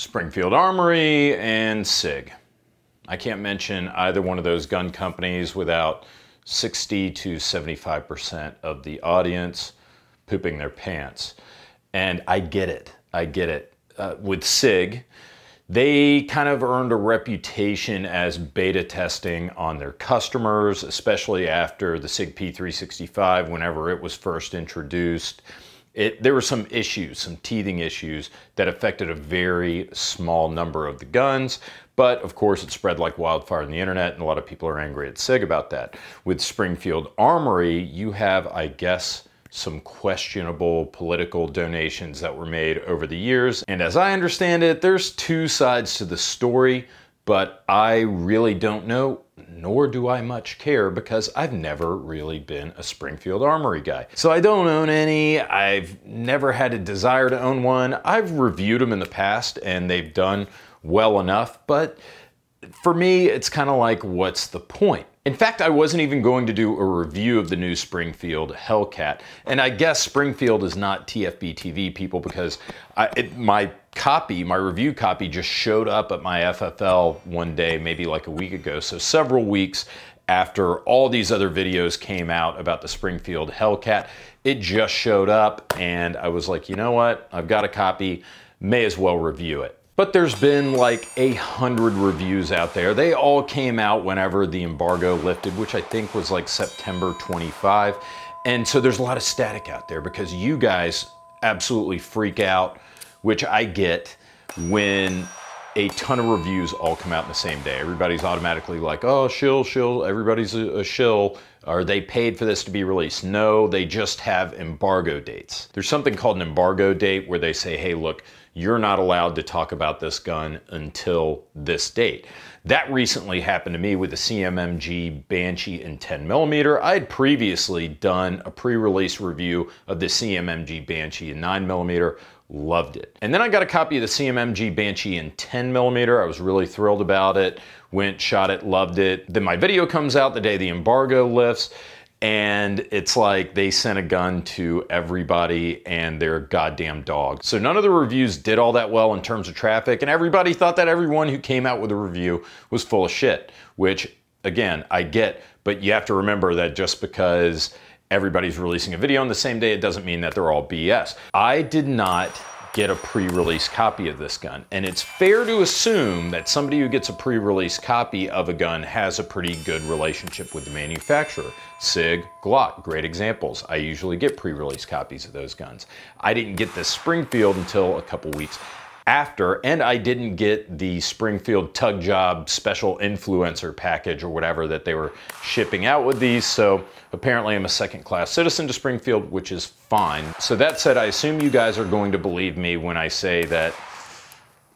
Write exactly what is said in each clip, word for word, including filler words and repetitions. Springfield Armory, and SIG. I can't mention either one of those gun companies without sixty to seventy-five percent of the audience pooping their pants. And I get it, I get it. Uh, with SIG, they kind of earned a reputation as beta testing on their customers, especially after the SIG P three sixty-five, whenever it was first introduced. It, there were some issues, some teething issues that affected a very small number of the guns, but of course it spread like wildfire on the internet and a lot of people are angry at SIG about that. With Springfield Armory, you have, I guess, some questionable political donations that were made over the years. And as I understand it, there's two sides to the story, but I really don't know, nor do I much care, because I've never really been a Springfield Armory guy. So I don't own any. I've never had a desire to own one. I've reviewed them in the past and they've done well enough, but for me, it's kind of like, what's the point? In fact, I wasn't even going to do a review of the new Springfield Hellcat, and I guess Springfield is not T F B T V, people, because I, it, my copy, my review copy just showed up at my F F L one day, maybe like a week ago, so several weeks after all these other videos came out about the Springfield Hellcat. It just showed up, and I was like, you know what? I've got a copy, may as well review it. But there's been like a hundred reviews out there. They all came out whenever the embargo lifted, which I think was like September twenty-five. And so there's a lot of static out there because you guys absolutely freak out, which I get, when a ton of reviews all come out in the same day. Everybody's automatically like, oh, shill, shill, everybody's a, a shill. Are they paid for this to be released? No, they just have embargo dates. There's something called an embargo date where they say, hey, look, you're not allowed to talk about this gun until this date. That recently happened to me with the C M M G Banshee in ten millimeter. I had previously done a pre-release review of the C M M G Banshee in nine millimeter. Loved it. And then I got a copy of the C M M G Banshee in ten millimeter. I was really thrilled about it. Went, shot it, loved it. Then my video comes out the day the embargo lifts, and it's like they sent a gun to everybody and their goddamn dog. So none of the reviews did all that well in terms of traffic, and everybody thought that everyone who came out with a review was full of shit, which, again, I get, but you have to remember that just because everybody's releasing a video on the same day, it doesn't mean that they're all B S. I did not get a pre-release copy of this gun, and it's fair to assume that somebody who gets a pre-release copy of a gun has a pretty good relationship with the manufacturer. SIG, Glock, great examples. I usually get pre-release copies of those guns. I didn't get this Springfield until a couple weeks after, and I didn't get the Springfield Tug Job special influencer package or whatever that they were shipping out with these, so apparently I'm a second-class citizen to Springfield, which is fine. So that said, I assume you guys are going to believe me when I say that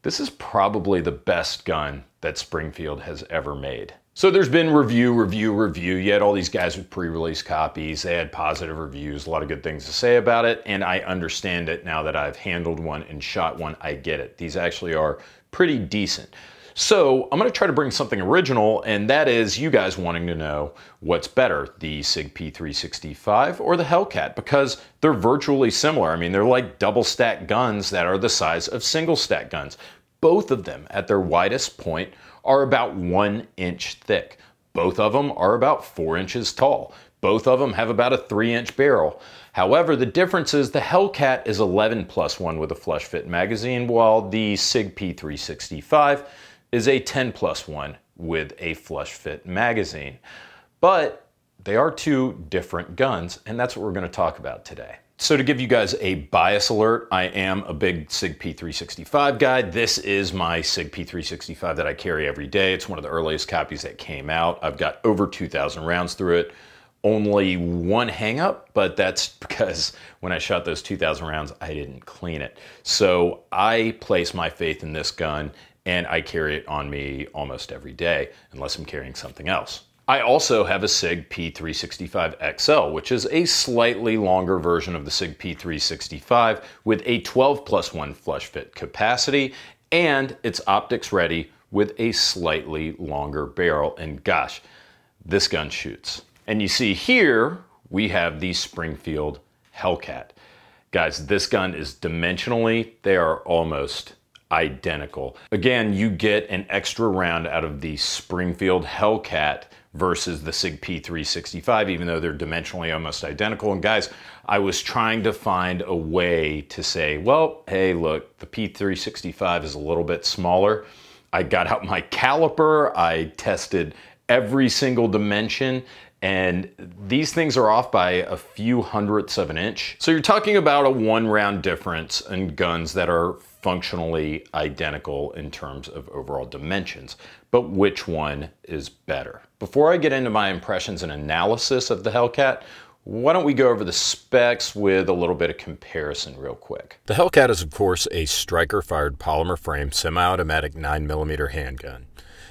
this is probably the best gun that Springfield has ever made. So there's been review, review, review. You had all these guys with pre-release copies. They had positive reviews, a lot of good things to say about it, and I understand it now that I've handled one and shot one. I get it. These actually are pretty decent. So I'm gonna try to bring something original, and that is you guys wanting to know what's better, the SIG P three sixty-five or the Hellcat, because they're virtually similar. I mean, they're like double stack guns that are the size of single stack guns. Both of them at their widest point are about one inch thick. Both of them are about four inches tall. Both of them have about a three inch barrel. However, the difference is the Hellcat is eleven plus one with a flush fit magazine, while the SIG P three sixty-five is a ten plus one with a flush fit magazine. But they are two different guns, and that's what we're gonna talk about today. So to give you guys a bias alert, I am a big SIG P three sixty-five guy. This is my SIG P three sixty-five that I carry every day. It's one of the earliest copies that came out. I've got over two thousand rounds through it. Only one hang up, but that's because when I shot those two thousand rounds, I didn't clean it. So I place my faith in this gun, and I carry it on me almost every day, unless I'm carrying something else. I also have a SIG P three sixty-five X L, which is a slightly longer version of the SIG P three sixty-five with a twelve plus one flush fit capacity, and it's optics ready with a slightly longer barrel, and gosh, this gun shoots. And you see here, we have the Springfield Hellcat. Guys, this gun is dimensionally, they are almost identical. Again, you get an extra round out of the Springfield Hellcat versus the SIG P three sixty-five, even though they're dimensionally almost identical. And guys, I was trying to find a way to say, well, hey, look, the P three sixty-five is a little bit smaller. I got out my caliper, I tested every single dimension, and these things are off by a few hundredths of an inch. So you're talking about a one round difference in guns that are functionally identical in terms of overall dimensions, but which one is better? Before I get into my impressions and analysis of the Hellcat, why don't we go over the specs with a little bit of comparison real quick. The Hellcat is of course a striker-fired polymer frame semi-automatic nine millimeter handgun.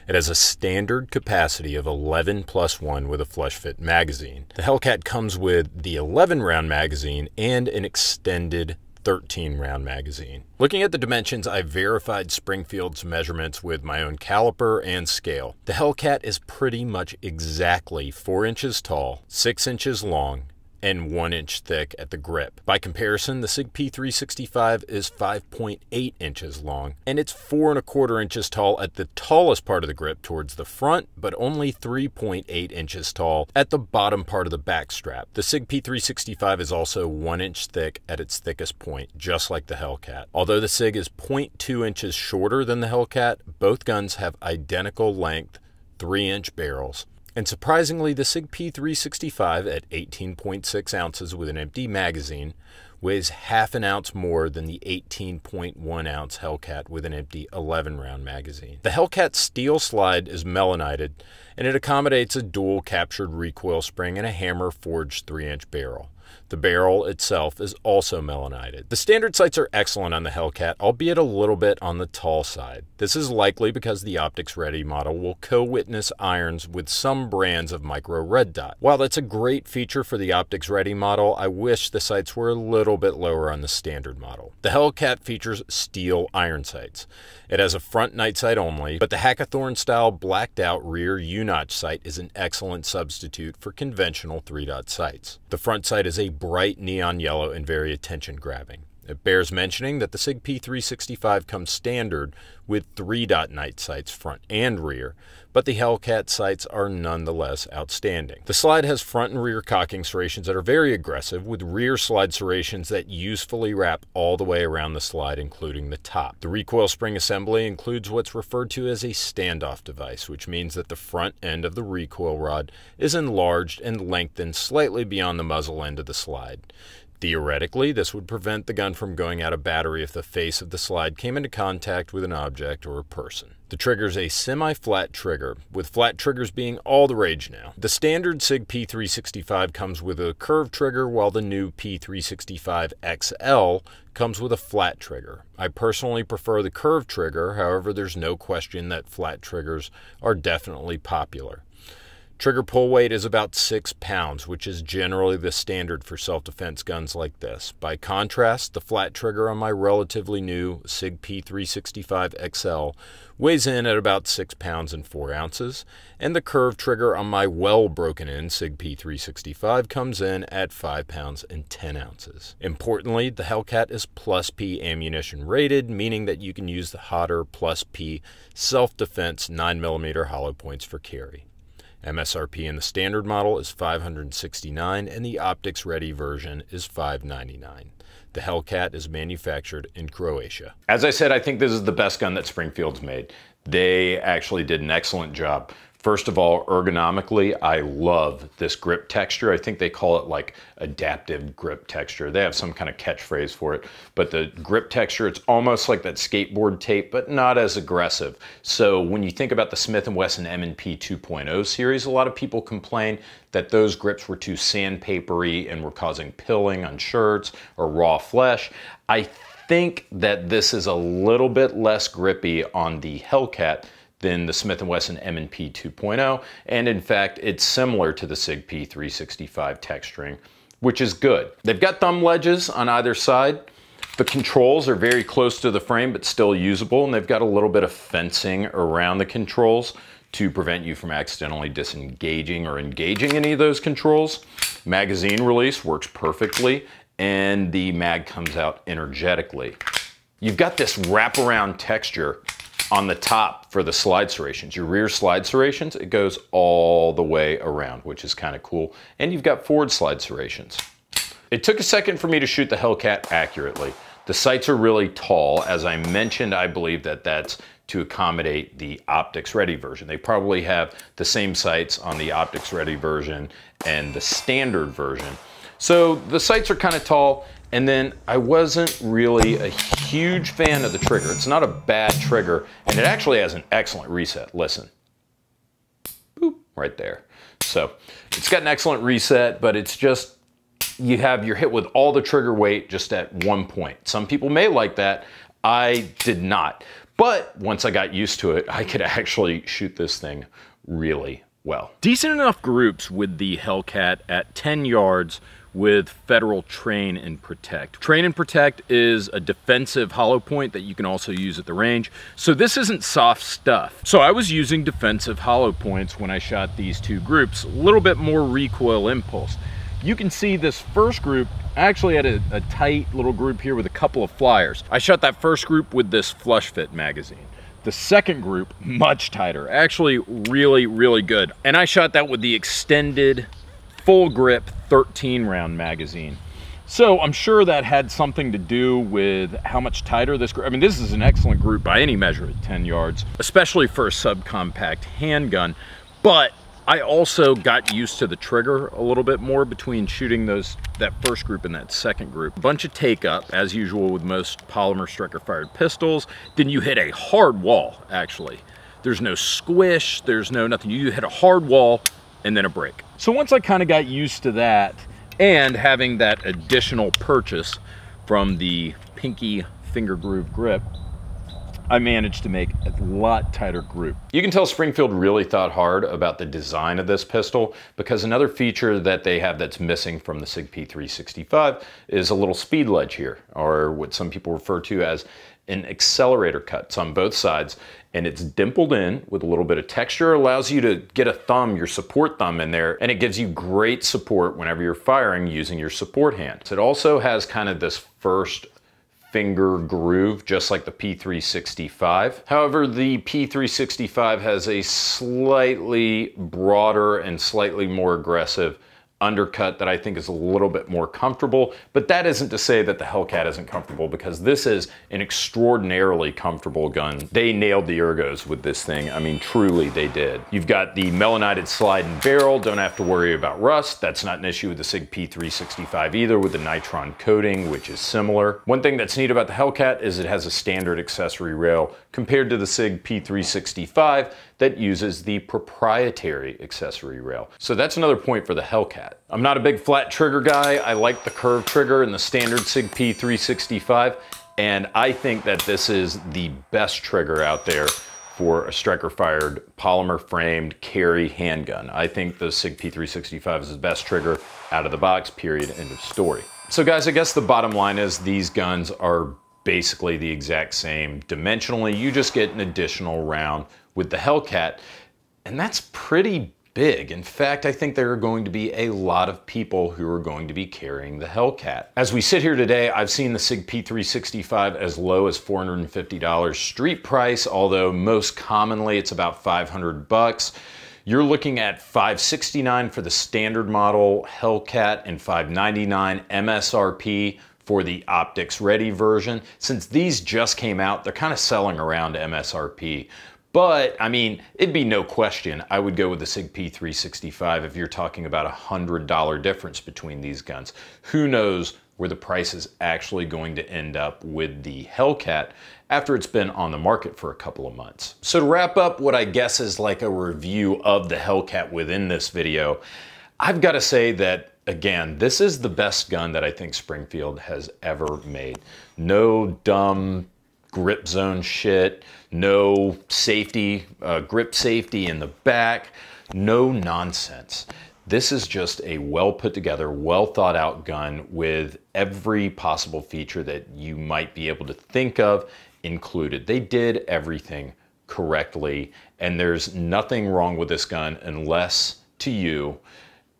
It has a standard capacity of eleven plus one with a flush fit magazine. The Hellcat comes with the eleven round magazine and an extended thirteen round magazine. Looking at the dimensions, I verified Springfield's measurements with my own caliper and scale. The Hellcat is pretty much exactly four inches tall, six inches long, and one inch thick at the grip. By comparison, the SIG P three sixty-five is five point eight inches long, and it's four and a quarter inches tall at the tallest part of the grip towards the front, but only three point eight inches tall at the bottom part of the back strap. The SIG P three sixty-five is also one inch thick at its thickest point, just like the Hellcat. Although the SIG is zero point two inches shorter than the Hellcat, both guns have identical length, three inch barrels. And surprisingly, the SIG P three sixty-five at eighteen point six ounces with an empty magazine weighs half an ounce more than the eighteen point one ounce Hellcat with an empty eleven round magazine. The Hellcat steel slide is melanited, and it accommodates a dual captured recoil spring and a hammer forged three inch barrel. The barrel itself is also melanited. The standard sights are excellent on the Hellcat, albeit a little bit on the tall side. This is likely because the Optics Ready model will co-witness irons with some brands of micro red dot. While that's a great feature for the Optics Ready model, I wish the sights were a little bit lower on the standard model. The Hellcat features steel iron sights. It has a front night sight only, but the Hackathorn style blacked out rear U-notch sight is an excellent substitute for conventional three dot sights. The front sight is a bright neon yellow and very attention grabbing. It bears mentioning that the SIG P three sixty-five comes standard with three dot night sights front and rear, but the Hellcat sights are nonetheless outstanding. The slide has front and rear cocking serrations that are very aggressive, with rear slide serrations that usefully wrap all the way around the slide, including the top. The recoil spring assembly includes what's referred to as a standoff device, which means that the front end of the recoil rod is enlarged and lengthened slightly beyond the muzzle end of the slide. Theoretically, this would prevent the gun from going out of battery if the face of the slide came into contact with an object or a person. The trigger is a semi-flat trigger, with flat triggers being all the rage now. The standard SIG P three sixty-five comes with a curved trigger, while the new P three sixty-five X L comes with a flat trigger. I personally prefer the curved trigger, however, there's no question that flat triggers are definitely popular. Trigger pull weight is about six pounds, which is generally the standard for self-defense guns like this. By contrast, the flat trigger on my relatively new SIG P three sixty-five X L weighs in at about six pounds and four ounces, and the curved trigger on my well-broken-in SIG P three sixty-five comes in at five pounds and ten ounces. Importantly, the Hellcat is plus P ammunition rated, meaning that you can use the hotter plus P self-defense nine millimeter hollow points for carry. M S R P in the standard model is five hundred sixty-nine dollars and the Optics Ready version is five ninety-nine. The Hellcat is manufactured in Croatia. As I said, I think this is the best gun that Springfield's made. They actually did an excellent job. First of all, ergonomically, I love this grip texture. I think they call it like adaptive grip texture. They have some kind of catchphrase for it, but the grip texture, it's almost like that skateboard tape, but not as aggressive. So when you think about the Smith and Wesson M and P two point oh series, a lot of people complain that those grips were too sandpapery and were causing pilling on shirts or raw flesh. I think that this is a little bit less grippy on the Hellcat than the Smith and Wesson M and P two point oh, and in fact, it's similar to the SIG P three sixty-five texturing, which is good. They've got thumb ledges on either side. The controls are very close to the frame, but still usable, and they've got a little bit of fencing around the controls to prevent you from accidentally disengaging or engaging any of those controls. Magazine release works perfectly, and the mag comes out energetically. you've got this wraparound texture on the top for the slide serrations, your rear slide serrations. It goes all the way around, which is kind of cool. And you've got forward slide serrations. It took a second for me to shoot the Hellcat accurately. The sights are really tall. As I mentioned, I believe that that's to accommodate the optics ready version. They probably have the same sights on the optics ready version and the standard version. So the sights are kind of tall, and then I wasn't really a huge fan of the trigger. It's not a bad trigger, and it actually has an excellent reset. Listen, boop, right there. So it's got an excellent reset, but it's just, you have, you're hit with all the trigger weight just at one point. Some people may like that. I did not. But once I got used to it, I could actually shoot this thing really well. Decent enough groups with the Hellcat at ten yards with Federal Train and Protect. Train and Protect is a defensive hollow point that you can also use at the range. So this isn't soft stuff. So I was using defensive hollow points when I shot these two groups, a little bit more recoil impulse. You can see this first group, I actually had a, a tight little group here with a couple of flyers. I shot that first group with this flush fit magazine. The second group, much tighter, actually really, really good. And I shot that with the extended full grip thirteen round magazine. So I'm sure that had something to do with how much tighter this group, I mean, this is an excellent group by any measure at ten yards, especially for a subcompact handgun, but I also got used to the trigger a little bit more between shooting those, that first group and that second group. A bunch of take up, as usual with most polymer striker fired pistols. Then you hit a hard wall, actually. There's no squish, there's no nothing. You hit a hard wall and then a break. So once I kind of got used to that and having that additional purchase from the pinky finger groove grip, I managed to make a lot tighter group. You can tell Springfield really thought hard about the design of this pistol, because another feature that they have that's missing from the SIG P three sixty-five is a little speed ledge here, or what some people refer to as an accelerator cut. It's on both sides, and it's dimpled in with a little bit of texture. It allows you to get a thumb, your support thumb in there, and it gives you great support whenever you're firing using your support hand. It also has kind of this first finger groove, just like the P three sixty-five. However, the P three sixty-five has a slightly broader and slightly more aggressive undercut that I think is a little bit more comfortable, but that isn't to say that the Hellcat isn't comfortable, because this is an extraordinarily comfortable gun. They nailed the ergos with this thing. I mean, truly they did. You've got the melanited slide and barrel, don't have to worry about rust. That's not an issue with the SIG P three sixty-five either, with the nitron coating, which is similar. One thing that's neat about the Hellcat is it has a standard accessory rail compared to the SIG P three sixty-five that uses the proprietary accessory rail. So that's another point for the Hellcat. I'm not a big flat trigger guy. I like the curved trigger in the standard SIG P three sixty-five, and I think that this is the best trigger out there for a striker-fired, polymer-framed carry handgun. I think the SIG P three sixty-five is the best trigger out of the box, period, end of story. So guys, I guess the bottom line is these guns are basically the exact same dimensionally. You just get an additional round with the Hellcat, and that's pretty big. In fact, I think there are going to be a lot of people who are going to be carrying the Hellcat. As we sit here today, I've seen the SIG P three sixty-five as low as four hundred fifty dollars street price, although most commonly it's about five hundred bucks. You're looking at five sixty-nine for the standard model Hellcat and five ninety-nine M S R P for the optics ready version. Since these just came out, they're kind of selling around M S R P. But, I mean, it'd be no question, I would go with the SIG P three sixty-five if you're talking about a one hundred dollar difference between these guns. Who knows where the price is actually going to end up with the Hellcat after it's been on the market for a couple of months. So to wrap up what I guess is like a review of the Hellcat within this video, I've got to say that, again, this is the best gun that I think Springfield has ever made. No dumb grip zone shit, no safety, uh, grip safety in the back, no nonsense. This is just a well put together, well thought out gun with every possible feature that you might be able to think of included. They did everything correctly, and there's nothing wrong with this gun unless, to you,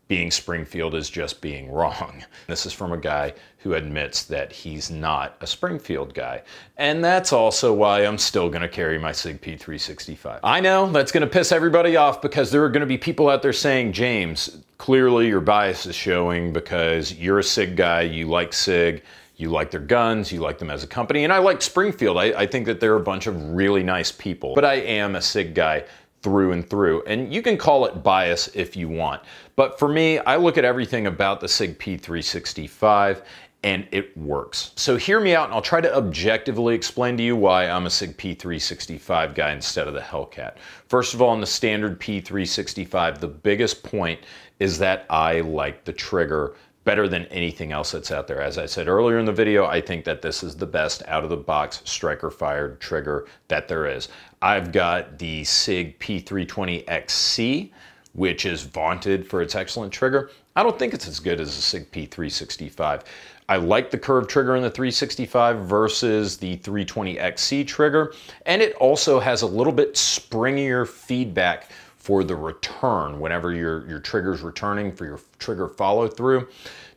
being Springfield is just being wrong. This is from a guy who admits that he's not a Springfield guy. And that's also why I'm still gonna carry my SIG P three sixty-five. I know that's gonna piss everybody off because there are gonna be people out there saying, James, clearly your bias is showing because you're a SIG guy, you like SIG, you like their guns, you like them as a company, and I like Springfield. I, I think that they're a bunch of really nice people, but I am a SIG guy through and through. And you can call it bias if you want. But for me, I look at everything about the SIG P three sixty-five and it works. So hear me out and I'll try to objectively explain to you why I'm a SIG P three sixty-five guy instead of the Hellcat. First of all, in the standard P three sixty-five, the biggest point is that I like the trigger better than anything else that's out there. As I said earlier in the video, I think that this is the best out-of-the-box striker-fired trigger that there is. I've got the SIG P three twenty X C, which is vaunted for its excellent trigger. I don't think it's as good as the SIG P three sixty-five. I like the curved trigger in the three sixty-five versus the three twenty X C trigger, and it also has a little bit springier feedback for the return, whenever your, your trigger's returning for your trigger follow through.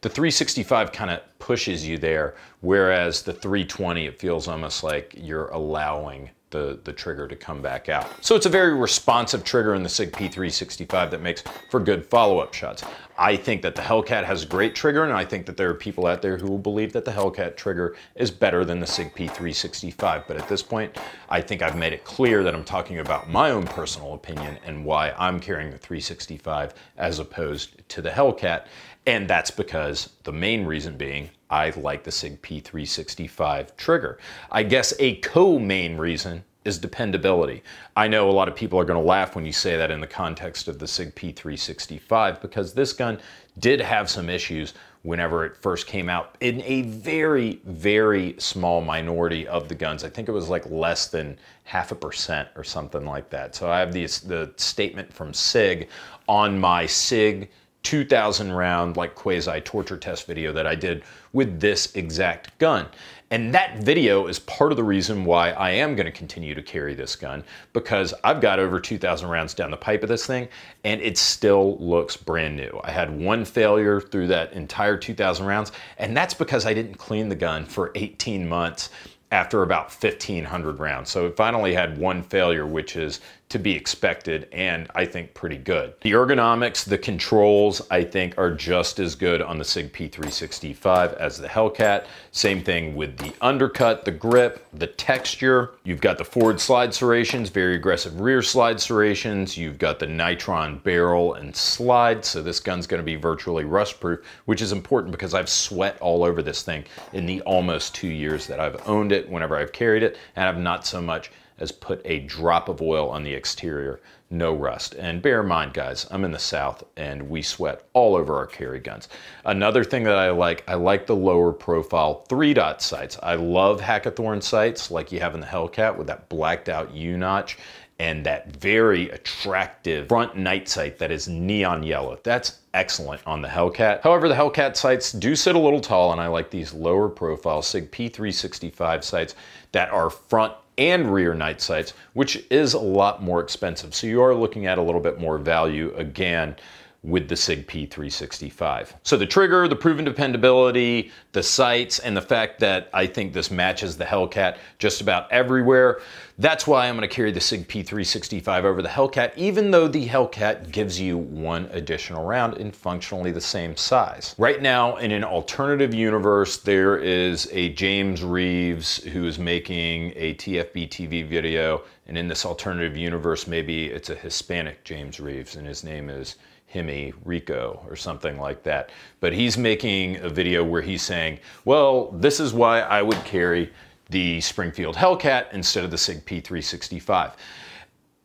The three sixty-five kind of pushes you there, whereas the three twenty, it feels almost like you're allowing the, the trigger to come back out. So it's a very responsive trigger in the SIG P three sixty-five that makes for good follow-up shots. I think that the Hellcat has a great trigger, and I think that there are people out there who will believe that the Hellcat trigger is better than the SIG P three sixty-five, but at this point, I think I've made it clear that I'm talking about my own personal opinion and why I'm carrying the three sixty-five as opposed to the Hellcat, and that's because the main reason being I like the SIG P three sixty-five trigger. I guess a co-main reason is dependability. I know a lot of people are gonna laugh when you say that in the context of the SIG P three sixty-five because this gun did have some issues whenever it first came out in a very, very small minority of the guns. I think it was like less than half a percent or something like that. So I have the, the statement from SIG on my SIG two thousand round like quasi torture test video that I did with this exact gun. And that video is part of the reason why I am going to continue to carry this gun, because I've got over two thousand rounds down the pipe of this thing and it still looks brand new. I had one failure through that entire two thousand rounds, and that's because I didn't clean the gun for eighteen months after about fifteen hundred rounds. So it finally had one failure, which is to be expected and I think pretty good. The ergonomics, the controls, I think are just as good on the SIG P three sixty-five as the Hellcat. Same thing with the undercut, the grip, the texture. You've got the forward slide serrations, very aggressive rear slide serrations. You've got the nitron barrel and slide. So this gun's gonna be virtually rust proof, which is important because I've sweat all over this thing in the almost two years that I've owned it, whenever I've carried it, and I've not so much has put a drop of oil on the exterior, no rust. And bear in mind, guys, I'm in the South and we sweat all over our carry guns. Another thing that I like, I like the lower profile three dot sights. I love Hackathorn sights like you have in the Hellcat with that blacked out U-notch and that very attractive front night sight that is neon yellow. That's excellent on the Hellcat. However, the Hellcat sights do sit a little tall, and I like these lower profile SIG P three sixty-five sights that are front and rear night sights, which is a lot more expensive. So you are looking at a little bit more value again with the SIG P three sixty-five. So the trigger, the proven dependability, the sights, and the fact that I think this matches the Hellcat just about everywhere. That's why I'm gonna carry the SIG P three sixty-five over the Hellcat, even though the Hellcat gives you one additional round in functionally the same size. Right now, in an alternative universe, there is a James Reeves who is making a T F B T V video, and in this alternative universe, maybe it's a Hispanic James Reeves, and his name is Hemi Rico or something like that. But he's making a video where he's saying, well, this is why I would carry the Springfield Hellcat instead of the SIG P three sixty-five.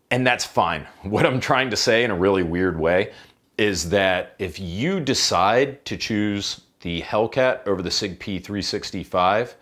And that's fine. What I'm trying to say in a really weird way is that if you decide to choose the Hellcat over the SIG P three sixty-five,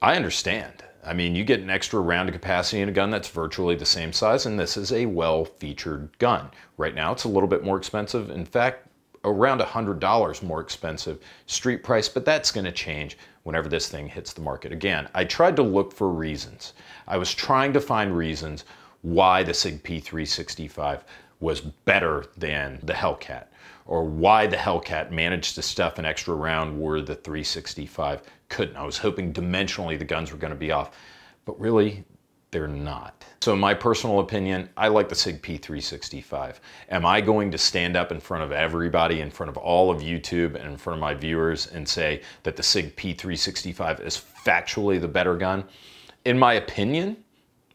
I understand. I mean, you get an extra round of capacity in a gun that's virtually the same size, and this is a well-featured gun. Right now, it's a little bit more expensive. In fact, around one hundred dollars more expensive street price, but that's gonna change whenever this thing hits the market again. I tried to look for reasons. I was trying to find reasons why the SIG P three sixty-five was better than the Hellcat, or why the Hellcat managed to stuff an extra round where the three sixty-five couldn't. I was hoping dimensionally the guns were going to be off, but really they're not. So my personal opinion, I like the SIG P three sixty-five. Am I going to stand up in front of everybody, in front of all of YouTube and in front of my viewers, and say that the SIG P three sixty-five is factually the better gun? In my opinion,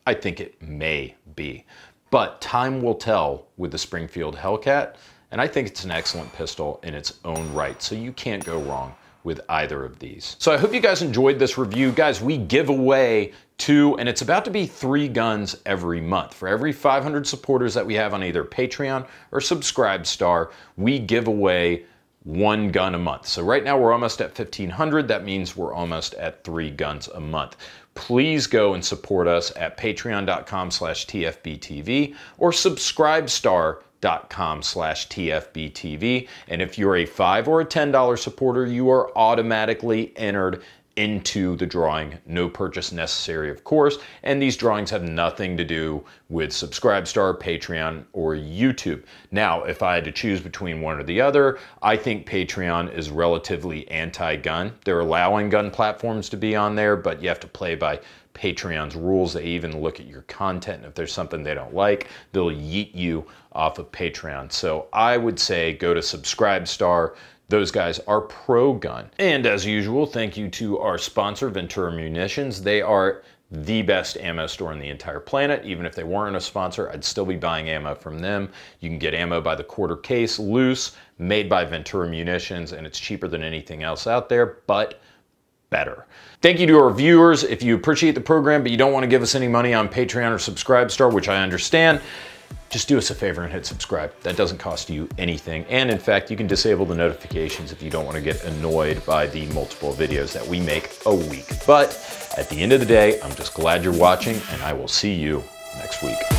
I think it may be. But time will tell with the Springfield Hellcat, and I think it's an excellent pistol in its own right, so you can't go wrong with either of these. So I hope you guys enjoyed this review. Guys, we give away two, and it's about to be three guns every month. For every five hundred supporters that we have on either Patreon or Subscribestar, we give away one gun a month. So right now we're almost at fifteen hundred. That means we're almost at three guns a month. Please go and support us at patreon dot com slash T F B T V or subscribestar dot com slash T F B T V. And if you're a five or a ten dollar supporter, you are automatically entered into the drawing. No purchase necessary, of course. And these drawings have nothing to do with Subscribestar, Patreon, or YouTube. Now, if I had to choose between one or the other, I think Patreon is relatively anti-gun. They're allowing gun platforms to be on there, but you have to play by Patreon's rules. They even look at your content, and if there's something they don't like, they'll yeet you off of Patreon. So I would say go to Subscribestar. Those guys are pro-gun. And as usual, thank you to our sponsor, Ventura Munitions. They are the best ammo store on the entire planet. Even if they weren't a sponsor, I'd still be buying ammo from them. You can get ammo by the quarter case, loose, made by Ventura Munitions, and it's cheaper than anything else out there, but better. Thank you to our viewers. If you appreciate the program, but you don't want to give us any money on Patreon or Subscribestar, which I understand, just do us a favor and hit subscribe. That doesn't cost you anything. And in fact, you can disable the notifications if you don't want to get annoyed by the multiple videos that we make a week. But at the end of the day, I'm just glad you're watching, and I will see you next week.